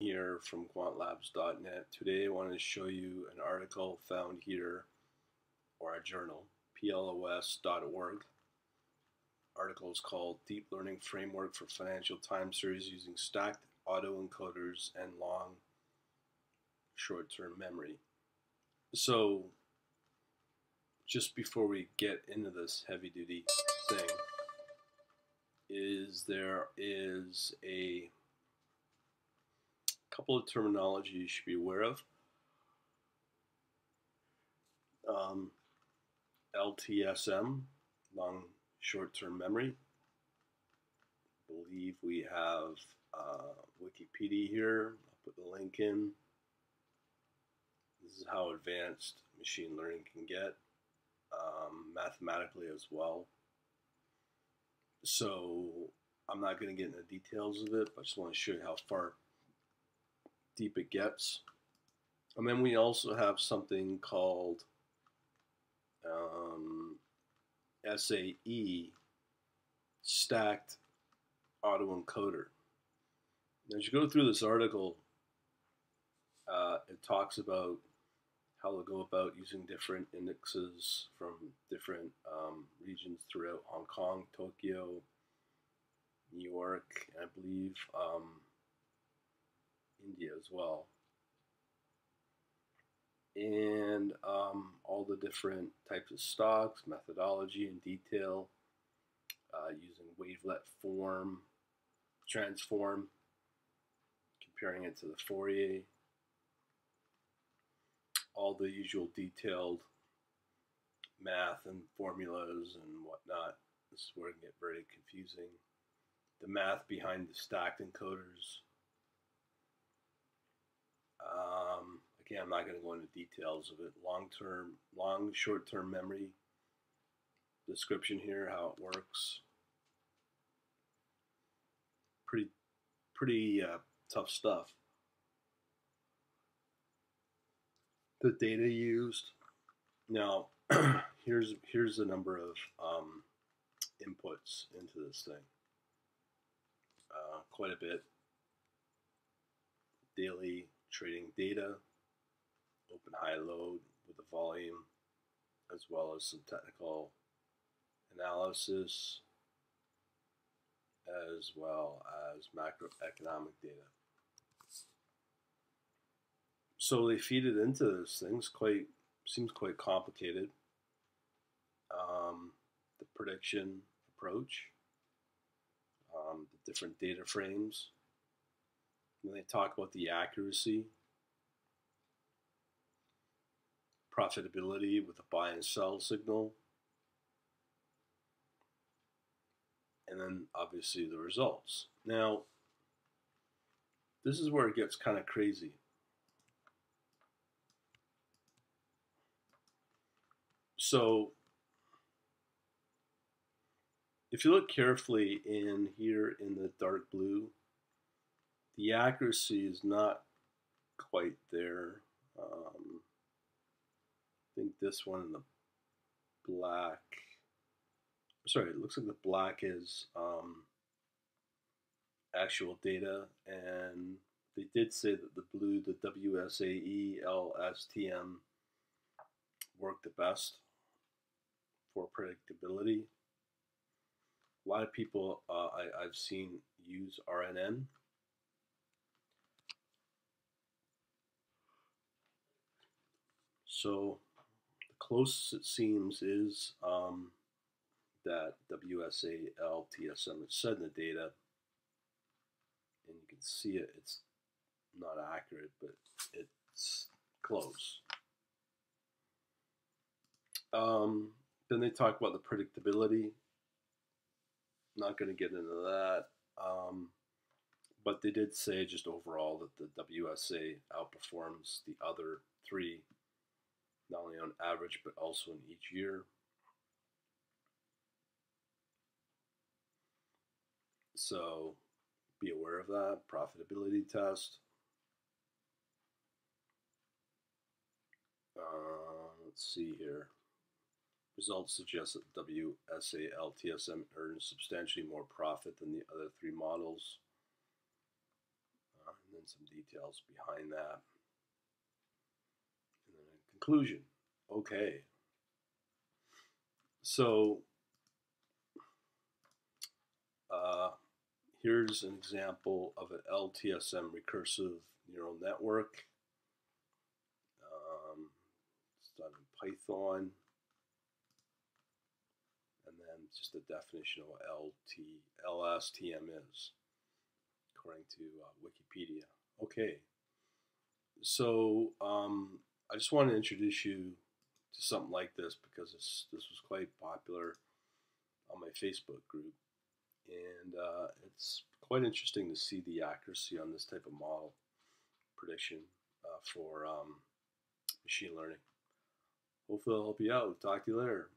here from Quantlabs.net. Today I want to show you an article found here, or a journal, PLOS.org. Article is called Deep Learning Framework for Financial Time Series Using Stacked Autoencoders and Long Short-Term Memory. So just before we get into this heavy-duty thing, there is a couple of terminology you should be aware of. LTSM, long short-term memory. I believe we have Wikipedia here. I'll put the link in. This is how advanced machine learning can get, mathematically as well. So I'm not going to get into the details of it, but I just want to show you how far deep it gets. And then we also have something called SAE, Stacked Autoencoder. As you go through this article, it talks about how to go about using different indexes from different regions throughout Hong Kong, Tokyo, New York, and I believe India as well, and all the different types of stocks, methodology in detail, using wavelet form, transform, comparing it to the Fourier, all the usual detailed math and formulas and whatnot. This is where it can get very confusing. The math behind the stacked encoders. Again, I'm not going to go into details of it. Long short-term memory description here, how it works. Pretty tough stuff. The data used. Now, here's the number of inputs into this thing. Quite a bit. Daily trading data, open, high, low with the volume, as well as some technical analysis, as well as macroeconomic data. So they feed it into this thing. Seems quite complicated. The prediction approach, the different data frames. And they talk about the accuracy, profitability with a buy and sell signal, and then obviously the results. Now, this is where it gets kind of crazy. So if you look carefully in here in the dark blue, the accuracy is not quite there. I think this one in the black, sorry, it looks like the black is actual data, and they did say that the blue, the WSAE, LSTM worked the best for predictability. A lot of people I've seen use RNN. So the closest it seems is that WSAE LTSM is said in the data, and you can see it, it's not accurate, but it's close. Then they talk about the predictability. Not going to get into that, but they did say just overall that the WSA outperforms the other three, not only on average but also in each year. So be aware of that. Profitability test. Let's see here. Results suggest that WSAE LTSM earns substantially more profit than the other three models. and then some details behind that, and then a conclusion. Okay, so here's an example of an LSTM recursive neural network. It's done in Python. And then just the definition of what LSTM is, according to Wikipedia. Okay. So I just want to introduce you to something like this because this was quite popular on my Facebook group. And it's quite interesting to see the accuracy on this type of model prediction for machine learning. Hopefully, I'll help you out. Talk to you later.